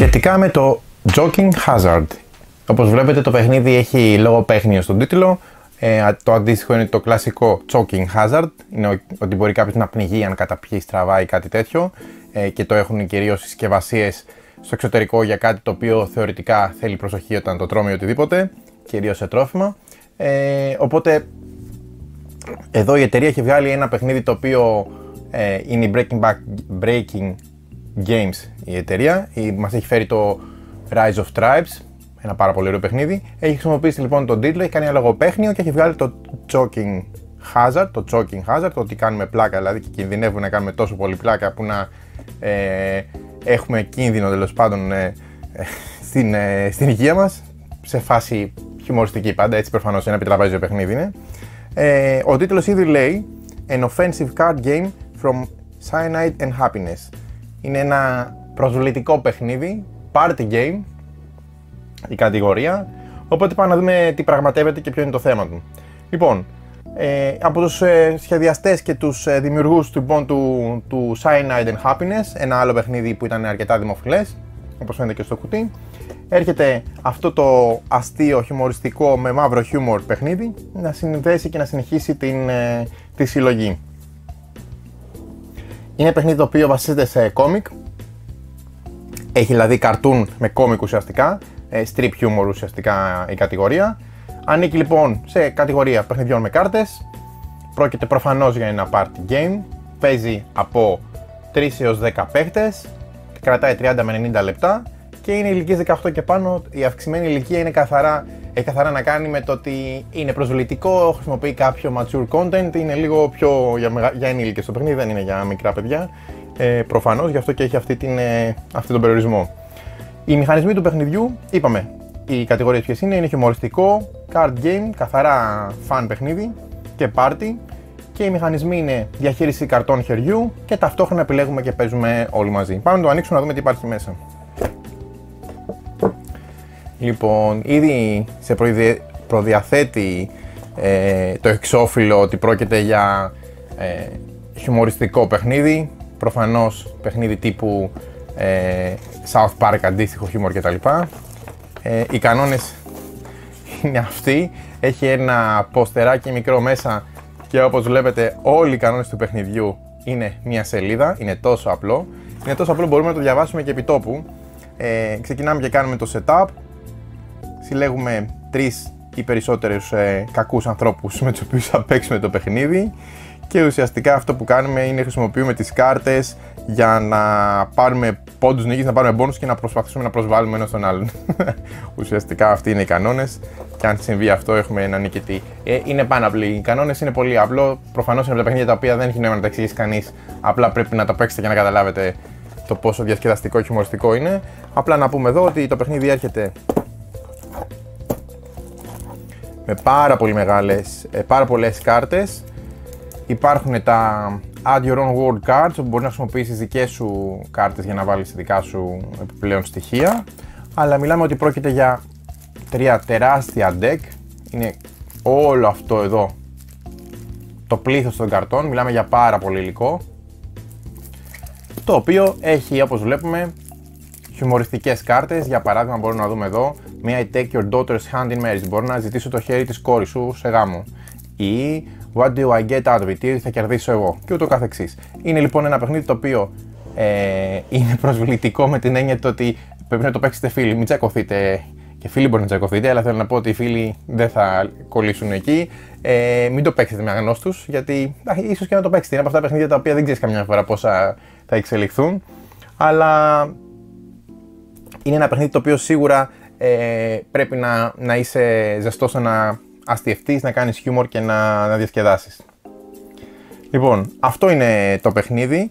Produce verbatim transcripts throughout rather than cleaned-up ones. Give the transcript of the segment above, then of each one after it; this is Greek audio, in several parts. σχετικά με το Joking Hazard. Όπως βλέπετε, το παιχνίδι έχει λόγο παίχνιο στον τίτλο. Ε, το αντίστοιχο είναι το κλασικό Joking Hazard. Είναι ότι μπορεί κάποιος να πνιγεί αν καταπιεί στραβά ή κάτι τέτοιο. Ε, και το έχουν κυρίως συσκευασίες στο εξωτερικό για κάτι το οποίο θεωρητικά θέλει προσοχή όταν το τρώμε ή οτιδήποτε. Κυρίως σε τρόφιμα. Ε, οπότε, εδώ η εταιρεία έχει βγάλει ένα παιχνίδι το οποίο ε, είναι η Breaking, back, breaking Games η εταιρεία. Η, μας έχει φέρει το Rise of Tribes, ένα πάρα πολύ ωραίο παιχνίδι. Έχει χρησιμοποιήσει λοιπόν τον τίτλο, έχει κάνει ένα λογοπαίχνιο και έχει βγάλει το Joking Hazard, το Joking Hazard, το ότι κάνουμε πλάκα δηλαδή και κινδυνεύουμε να κάνουμε τόσο πολύ πλάκα που να ε, έχουμε κίνδυνο τέλος πάντων ε, ε, στην, ε, στην υγεία μας, σε φάση χιουμοριστική πάντα, έτσι προφανώς ένα επιτραπέζιο παιχνίδι είναι. Ε, ο τίτλος ήδη λέει An offensive card game from Cyanide and Happiness. Είναι ένα προσβλητικό παιχνίδι, party game η κατηγορία, οπότε πάμε να δούμε τι πραγματεύεται και ποιο είναι το θέμα του. Λοιπόν, ε, από τους ε, σχεδιαστές και τους ε, δημιουργούς του, του, του Cyanide and Happiness, ένα άλλο παιχνίδι που ήταν αρκετά δημοφιλές, όπως φαίνεται και στο κουτί, έρχεται αυτό το αστείο, χιουμοριστικό, με μαύρο χιούμορ παιχνίδι να συνδέσει και να συνεχίσει την, ε, τη συλλογή. Είναι παιχνίδι το οποίο βασίζεται σε κόμικ, έχει δηλαδή καρτούν με κόμικ ουσιαστικά, strip humor ουσιαστικά η κατηγορία. Ανήκει λοιπόν σε κατηγορία παιχνιδιών με κάρτες, πρόκειται προφανώς για ένα party game, παίζει από τρεις έως δέκα παίχτες, κρατάει τριάντα με ενενήντα λεπτά και είναι ηλικίες δεκαοκτώ και πάνω. Η αυξημένη ηλικία είναι καθαρά, έχει καθαρά να κάνει με το ότι είναι προσβλητικό, χρησιμοποιεί κάποιο mature content, είναι λίγο πιο για, για ενήλικες το παιχνίδι, δεν είναι για μικρά παιδιά ε, προφανώς, γι' αυτό και έχει αυτή την, ε, αυτή τον περιορισμό. Οι μηχανισμοί του παιχνιδιού, είπαμε, οι κατηγορίες ποιες είναι, είναι χιουμοριστικό, card game, καθαρά fun παιχνίδι και party, και οι μηχανισμοί είναι διαχείριση καρτών χεριού και ταυτόχρονα επιλέγουμε και παίζουμε όλοι μαζί. Πάμε να το ανοίξουμε να δούμε τι υπάρχει μέσα. Λοιπόν, ήδη σε προδιαθέτει ε, το εξώφυλλο ότι πρόκειται για ε, χιουμοριστικό παιχνίδι, προφανώς παιχνίδι τύπου Ε, South Park, αντίστοιχο χιούμορ κτλ. Ε, οι κανόνες είναι αυτοί. Έχει ένα ποστεράκι μικρό μέσα και όπως βλέπετε όλοι οι κανόνες του παιχνιδιού είναι μια σελίδα. Είναι τόσο απλό. Είναι τόσο απλό μπορούμε να το διαβάσουμε και επί τόπου. Ε, ξεκινάμε και κάνουμε το setup. Συλλέγουμε τρεις ή περισσότερους ε, κακούς ανθρώπους με τους οποίους θα παίξουμε το παιχνίδι. Και ουσιαστικά αυτό που κάνουμε είναι χρησιμοποιούμε τις κάρτες για να πάρουμε πόντους νίκης, να πάρουμε μπόνους και να προσπαθήσουμε να προσβάλλουμε ένας τον άλλον. Ουσιαστικά αυτοί είναι οι κανόνες και αν συμβεί αυτό έχουμε ένα νικητή. Ε, είναι πάνω απλή. Οι κανόνες είναι πολύ απλό. Προφανώς είναι από τα παιχνίδια τα οποία δεν έχει νόημα να τα εξηγήσει κανείς. Απλά πρέπει να τα παίξετε και να καταλάβετε το πόσο διασκεδαστικό και χιουμοριστικό είναι. Απλά να πούμε εδώ ότι το παιχνίδι έρχεται με πάρα πολύ μεγάλες, πάρα πολλές κάρτες. Υπάρχουν τα Add Your Own World Cards, όπου μπορείς να χρησιμοποιήσεις δικές σου κάρτες για να βάλεις δικά σου επιπλέον στοιχεία. Αλλά μιλάμε ότι πρόκειται για τρία τεράστια deck. Είναι όλο αυτό εδώ το πλήθος των καρτών, μιλάμε για πάρα πολύ υλικό, το οποίο έχει, όπως βλέπουμε, χιουμοριστικές κάρτες. Για παράδειγμα μπορούμε να δούμε εδώ μια I take your daughter's hand in marriage, μπορώ να ζητήσω το χέρι της κόρης σου σε γάμο, ή What do I get out of it? Τι θα κερδίσω εγώ? Και ούτω καθεξής. Είναι λοιπόν ένα παιχνίδι το οποίο ε, είναι προσβλητικό με την έννοια ότι πρέπει να το παίξετε φίλοι. Μην τσακωθείτε. Και φίλοι μπορεί να τσακωθείτε, αλλά θέλω να πω ότι οι φίλοι δεν θα κολλήσουν εκεί. Ε, μην το παίξετε με αγνώστους, γιατί α, ίσως και να το παίξετε. Είναι από αυτά τα παιχνίδια τα οποία δεν ξέρεις καμιά φορά πόσα θα εξελιχθούν. Αλλά είναι ένα παιχνίδι το οποίο σίγουρα ε, πρέπει να, να είσαι ζεστός να. Αστιευτείς, να κάνεις χιούμορ και να, να διασκεδάσεις. Λοιπόν, αυτό είναι το παιχνίδι.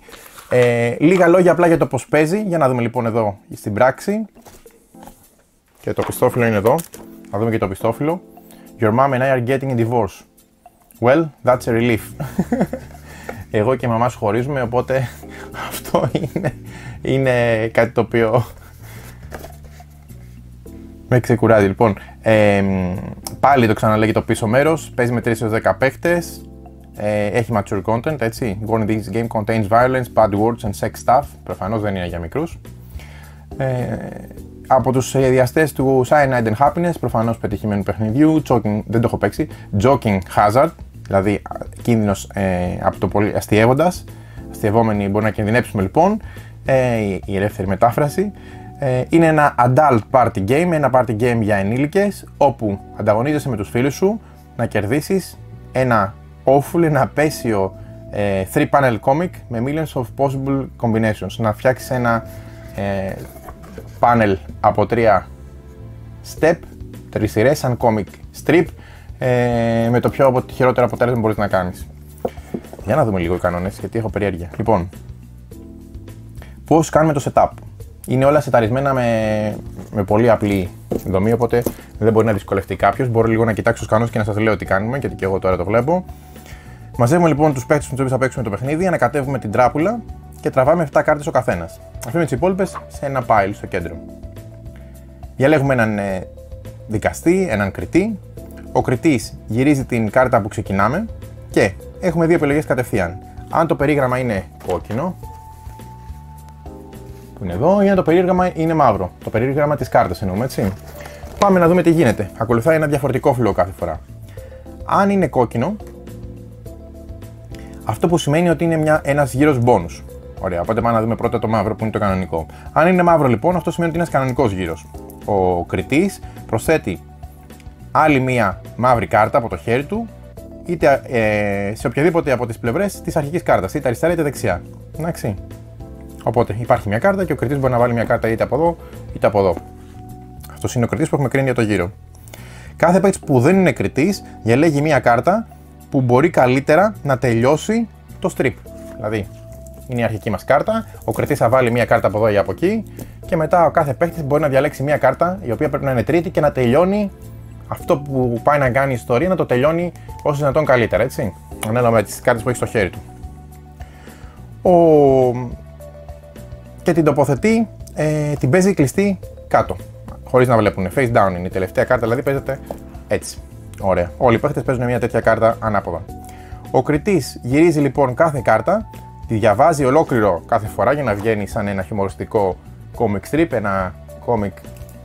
Ε, λίγα λόγια απλά για το πώς παίζει. Για να δούμε λοιπόν εδώ στην πράξη. Και το πιστόφυλλο είναι εδώ. Να δούμε και το πιστόφυλλο. Your mom and I are getting a divorce. Well, that's a relief. Εγώ και η μαμά σου χωρίζουμε, οπότε αυτό είναι, είναι κάτι το οποίο με ξεκουράζει. Λοιπόν, ε, πάλι το ξαναλέγει το πίσω μέρος, παίζει με τρεις έως δέκα παίχτες, ε, έχει mature content, έτσι. Warning, this game contains violence, bad words and sex stuff. Προφανώς δεν είναι για μικρούς. Ε, από τους σχεδιαστές του Cyanide and Happiness, προφανώς πετυχημένου παιχνιδιού, joking, δεν το έχω παίξει, Joking Hazard, δηλαδή κίνδυνος ε, από το πολύ αστειεύοντας, αστειευόμενοι μπορεί να κινδυνέψουμε λοιπόν, ε, η ελεύθερη μετάφραση. Ε, είναι ένα adult party game, ένα party game για ενήλικες, όπου ανταγωνίζεσαι με τους φίλους σου να κερδίσεις ένα awful, ένα απέσιο ε, three panel comic με millions of possible combinations, να φτιάξεις ένα ε, πάνελ από τρία step, τρεις σειρές, σαν comic strip, ε, με το πιο χειρότερο αποτέλεσμα μπορείς να κάνεις. Για να δούμε λίγο οι κανόνες, γιατί έχω περιέργεια. Λοιπόν, πώς κάνουμε το setup. Είναι όλα σεταρισμένα με, με πολύ απλή δομή, οπότε δεν μπορεί να δυσκολευτεί κάποιος. Μπορώ λίγο να κοιτάξω τους κανόνες και να σας λέω τι κάνουμε, γιατί και εγώ τώρα το βλέπω. Μαζεύουμε λοιπόν τους παίκτες με τους οποίους θα παίξουμε το παιχνίδι, ανακατεύουμε την τράπουλα και τραβάμε εφτά κάρτες ο καθένας. Αφήνουμε τις υπόλοιπες σε ένα pile στο κέντρο. Διαλέγουμε έναν δικαστή, έναν κριτή. Ο κριτής γυρίζει την κάρτα που ξεκινάμε και έχουμε δύο επιλογές κατευθείαν. Αν το περίγραμμα είναι κόκκινο, που είναι εδώ, ή αν το περίγραμμα είναι μαύρο. Το περίγραμμα της κάρτας εννοούμε, έτσι. Πάμε να δούμε τι γίνεται. Ακολουθάει ένα διαφορετικό φλόο κάθε φορά. Αν είναι κόκκινο, αυτό που σημαίνει ότι είναι μια, ένας γύρος bonus. Ωραία, οπότε πάμε να δούμε πρώτα το μαύρο που είναι το κανονικό. Αν είναι μαύρο λοιπόν, αυτό σημαίνει ότι είναι ένας κανονικός γύρος. Ο κριτής προσθέτει άλλη μία μαύρη κάρτα από το χέρι του, είτε ε, σε οποιαδήποτε από τις πλευρές της αρχικής κάρτας, είτε αριστερά είτε δεξιά. Εντάξει. Οπότε υπάρχει μια κάρτα και ο κριτής μπορεί να βάλει μια κάρτα είτε από εδώ είτε από εδώ. Αυτός είναι ο κριτής που έχουμε κρίνει για το γύρο. Κάθε παίκτης που δεν είναι κριτής διαλέγει μια κάρτα που μπορεί καλύτερα να τελειώσει το strip. Δηλαδή, είναι η αρχική μας κάρτα, ο κριτής θα βάλει μια κάρτα από εδώ ή από εκεί και μετά ο κάθε παίκτης μπορεί να διαλέξει μια κάρτα η οποία πρέπει να είναι τρίτη και να τελειώνει αυτό που πάει να κάνει η ιστορία, να το τελειώνει όσο δυνατόν καλύτερα, έτσι. Ανάλογα με τις κάρτες που έχει στο χέρι του. Ο... Και την τοποθετεί, ε, την παίζει κλειστή κάτω, χωρίς να βλέπουν. Face down είναι η τελευταία κάρτα, δηλαδή παίζεται έτσι. Ωραία. Όλοι οι παίκτες παίζουν μια τέτοια κάρτα ανάποδα. Ο κριτής γυρίζει λοιπόν κάθε κάρτα, τη διαβάζει ολόκληρο κάθε φορά για να βγαίνει σαν ένα χιουμοριστικό comic strip, ένα comic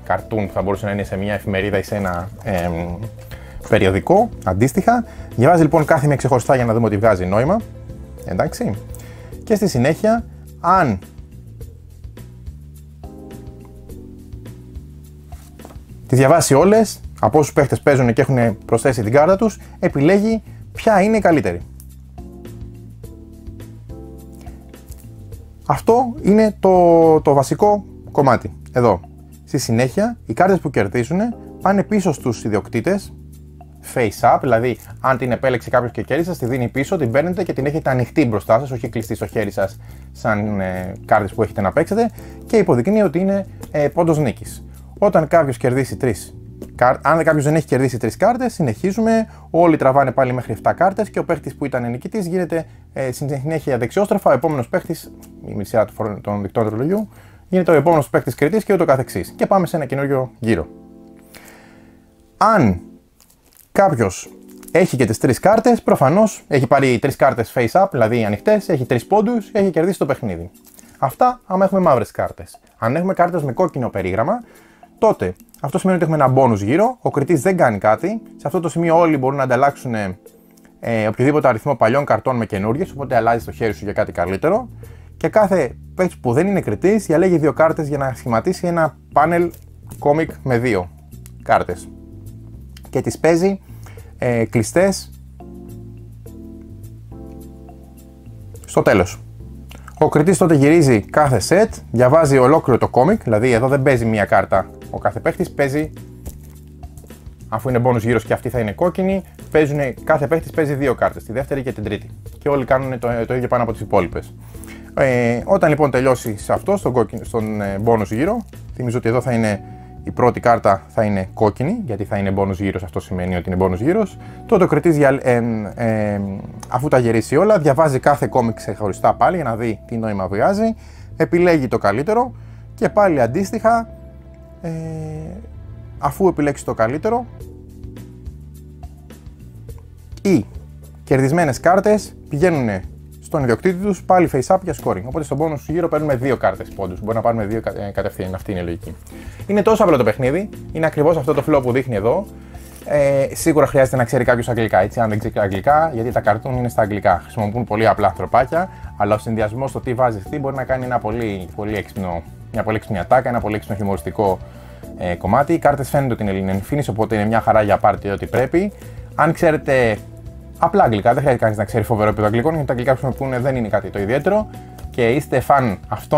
cartoon που θα μπορούσε να είναι σε μια εφημερίδα ή σε ένα ε, περιοδικό αντίστοιχα. Διαβάζει λοιπόν κάθε μια ξεχωριστά για να δούμε ότι βγάζει νόημα. Εντάξει. Και στη συνέχεια, αν τις διαβάσει όλες, από όσους παίχτες παίζουν και έχουν προσθέσει την κάρτα τους, επιλέγει ποια είναι η καλύτερη. Αυτό είναι το, το βασικό κομμάτι, εδώ. Στη συνέχεια, οι κάρτες που κερδίζουν πάνε πίσω στους ιδιοκτήτες, face up, δηλαδή αν την επέλεξε κάποιος και κέρδισε, σας τη δίνει πίσω, την παίρνετε και την έχετε ανοιχτή μπροστά σας, όχι κλειστή στο χέρι σας σαν ε, κάρτες που έχετε να παίξετε, και υποδεικνύει ότι είναι ε, πόντος νίκης. Όταν κάποιος κερδίσει τρεις, αν κάποιος δεν έχει κερδίσει τρεις κάρτες, συνεχίζουμε, όλοι τραβάνε πάλι μέχρι εφτά κάρτες και ο παίχτης που ήταν νικητής γίνεται ε, συνέχεια δεξιόστροφα, ο επόμενος παίχτης, η μισιά των δικτών του ρολογιού, γίνεται ο επόμενος παίχτης κριτής και ούτω καθεξής. Και πάμε σε ένα καινούριο γύρο. Αν κάποιος έχει και τις τρεις κάρτες, προφανώς έχει πάρει τρεις κάρτες face up, δηλαδή ανοιχτές, έχει τρεις πόντους, έχει κερδίσει το παιχνίδι. Αυτά άμα έχουμε μαύρες κάρτες. Αν έχουμε κάρτες με κόκκινο περίγραμμα, τότε αυτό σημαίνει ότι έχουμε ένα bonus γύρο, ο κριτής δεν κάνει κάτι. Σε αυτό το σημείο όλοι μπορούν να ανταλλάξουν ε, οποιοδήποτε αριθμό παλιών καρτών με καινούριες, οπότε αλλάζει το χέρι σου για κάτι καλύτερο. Και κάθε παίκτης που δεν είναι κριτής διαλέγει δύο κάρτες για να σχηματίσει ένα πάνελ κόμικ με δύο κάρτες. Και τις παίζει ε, κλειστές στο τέλος. Ο κριτής τότε γυρίζει κάθε σετ, διαβάζει ολόκληρο το κόμικ, δηλαδή εδώ δεν παίζει μία κάρτα. Ο κάθε παίχτης παίζει, αφού είναι bonus γύρος και αυτή θα είναι κόκκινη, παίζουνε, κάθε παίχτης παίζει δύο κάρτες, τη δεύτερη και την τρίτη. Και όλοι κάνουν το, το ίδιο πάνω από τις υπόλοιπες. Ε, όταν λοιπόν τελειώσει σε αυτό, στον, κόκκινο, στον ε, bonus γύρο, θυμίζω ότι εδώ θα είναι η πρώτη κάρτα θα είναι κόκκινη, γιατί θα είναι bonus γύρος, αυτό σημαίνει ότι είναι bonus γύρος. Τότε ο κριτής, ε, ε, ε, αφού τα γυρίσει όλα, διαβάζει κάθε κόμικ ξεχωριστά πάλι για να δει τι νόημα βγάζει, επιλέγει το καλύτερο και πάλι αντίστοιχα, ε, αφού επιλέξει το καλύτερο, οι κερδισμένες κάρτες πηγαίνουν στον ιδιοκτήτη τους, πάλι face-up για scoring. Οπότε στον bonus γύρο παίρνουμε δύο κάρτες πόντους. Μπορεί να πάρουμε δύο κατευθείαν. Αυτή είναι η λογική. Είναι τόσο απλό το παιχνίδι. Είναι ακριβώς αυτό το flow που δείχνει εδώ. Ε, σίγουρα χρειάζεται να ξέρει κάποιος αγγλικά, έτσι, αν δεν ξέρει αγγλικά, γιατί τα καρτούν είναι στα αγγλικά. Χρησιμοποιούν πολύ απλά ανθρωπάκια, αλλά ο συνδυασμός στο τι βάζεις τι μπορεί να κάνει ένα πολύ, πολύ έξυπνο, μια πολύ έξυπνη ατάκα, ένα πολύ έξυπνο χιουμοριστικό ε, κομμάτι. Οι κάρτες φαίνονται ότι είναι ελληνενφήνης, οπότε είναι μια χαρά για πάρτι ό,τι πρέπει. Αν ξέρετε απλά αγγλικά, δεν χρειάζεται κανείς να ξέρει φοβερό επίπεδο αγγλικών, γιατί τα αγγλικά χρησιμοποιούν δεν είναι κάτι το ιδιαίτερο και είστε φαν αυτής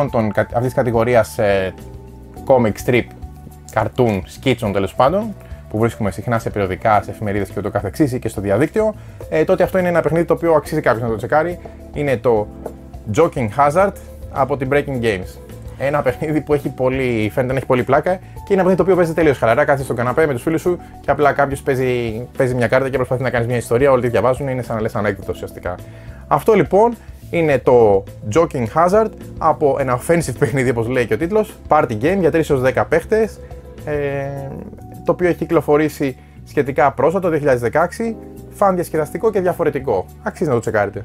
της κατηγορίας ε, comic strip, cartoon, σκίτσων τέλος πάντων, που βρίσκουμε συχνά σε περιοδικά, σε εφημερίδες και ούτω καθεξής ή και στο διαδίκτυο, ε, τότε αυτό είναι ένα παιχνίδι το οποίο αξίζει κάποιος να το τσεκάρει. Είναι το Joking Hazard από την Breaking Games. Ένα παιχνίδι που έχει πολύ, φαίνεται να έχει πολύ πλάκα και είναι ένα παιχνίδι το οποίο παίζει τελείως χαλαρά. Κάθεσαι στον καναπέ με τους φίλους σου και απλά κάποιος παίζει, παίζει μια κάρτα και προσπαθεί να κάνεις μια ιστορία. Όλοι τη διαβάζουν, είναι σαν να λες ανέκδοτο ουσιαστικά. Αυτό λοιπόν είναι το Joking Hazard από ένα offensive παιχνίδι, όπως λέει και ο τίτλος, Party Game για τρεις έως δέκα παίχτες. Ε, το οποίο έχει κυκλοφορήσει σχετικά πρόσφατα το δύο χιλιάδες δεκαέξι, φαν διασκεδαστικό και διαφορετικό. Αξίζει να το τσεκάρετε.